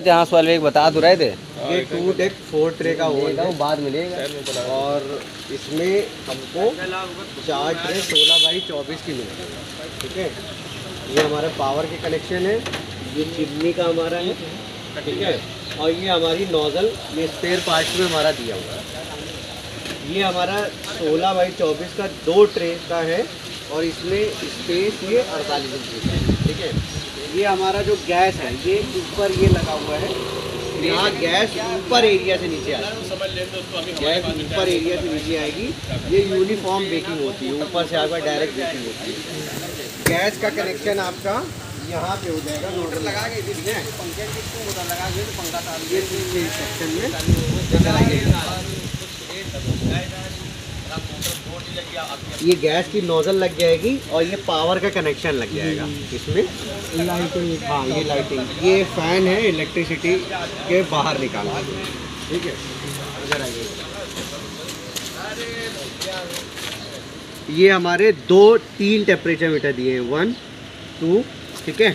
जहाँ सवाल एक बता तो रहे थे ये 2 डेक 4 ट्रे का होगा, वो बाद मिलेगा। और इसमें हमको 4 ट्रे 16x24 की मिलेगी, ठीक है। ये हमारा पावर के कनेक्शन है, ये चिमनी का हमारा है, ठीक है। और ये हमारी नोजल, ये स्पेयर पार्ट्स में हमारा दिया हुआ है। ये हमारा 16x24 का 2 ट्रे का है और इसमें स्पेस ये 48 इंच है, ठीक है। ये हमारा जो गैस है ये ऊपर ये लगा हुआ है, यहाँ गैस ऊपर एरिया से नीचे आएगी, गैस ऊपर एरिया से नीचे आएगी। ये यूनिफॉर्म बेकिंग होती है, ऊपर से आगे डायरेक्ट बेकिंग होती है। गैस का कनेक्शन आपका यहाँ पे हो जाएगा, मोटर लगा के ठीक है, मोटर लगा के तो पंखा डाल दिए सेक्शन में। ये गैस की नोजल लग जाएगी और ये पावर का कनेक्शन लग जाएगा इसमें। लाइटिंग, हाँ ये लाइटिंग, ये फैन है इलेक्ट्रिसिटी के बाहर निकालना, ठीक है। इधर आइए, ये हमारे 2-3 टेम्परेचर मीटर दिए हैं, 1, 2 ठीक है,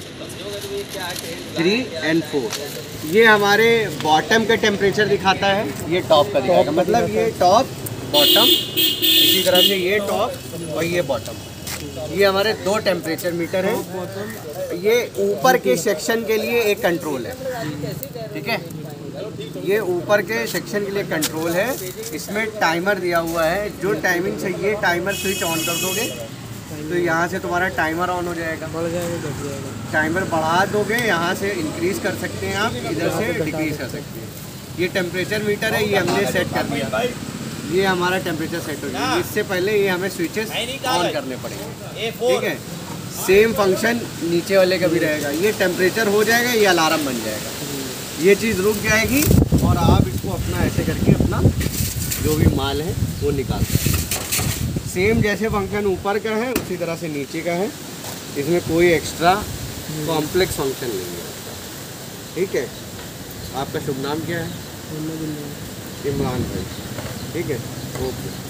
3 और 4। ये हमारे बॉटम का टेम्परेचर दिखाता है, ये टॉप का दिखाएगा, मतलब ये टॉप बॉटम, इसी तरह से ये टॉप और ये बॉटम। ये हमारे 2 टेम्परेचर मीटर हैं। ये ऊपर के सेक्शन के लिए एक कंट्रोल है, ठीक है, ये ऊपर के सेक्शन के लिए कंट्रोल है। इसमें टाइमर दिया हुआ है, जो टाइमिंग से ये टाइमर स्विच ऑन कर दोगे तो यहाँ से तुम्हारा टाइमर ऑन हो जाएगा, बढ़ जाएगा, टाइमर बढ़ा दोगे, यहाँ से इंक्रीज़ कर सकते हैं आप, इधर से डिक्रीज़ कर सकते हैं। ये टेम्परेचर मीटर है, ये हमने सेट कर दिया, ये हमारा टेम्परेचर सेट हो गया। इससे पहले ये हमें स्विचेस ऑन करने पड़ेंगे, ठीक है। सेम फंक्शन नीचे वाले का भी रहेगा, ये टेम्परेचर हो जाएगा, ये अलार्म बन जाएगा, ये चीज़ रुक जाएगी और आप इसको अपना ऐसे करके अपना जो भी माल है वो निकाल सकते हैं। सेम जैसे फंक्शन ऊपर का है उसी तरह से नीचे का है, इसमें कोई एक्स्ट्रा कॉम्प्लेक्स फंक्शन नहीं है, ठीक है। आपका शुभ नाम क्या है? इमरान भाई, ठीक है, ओके।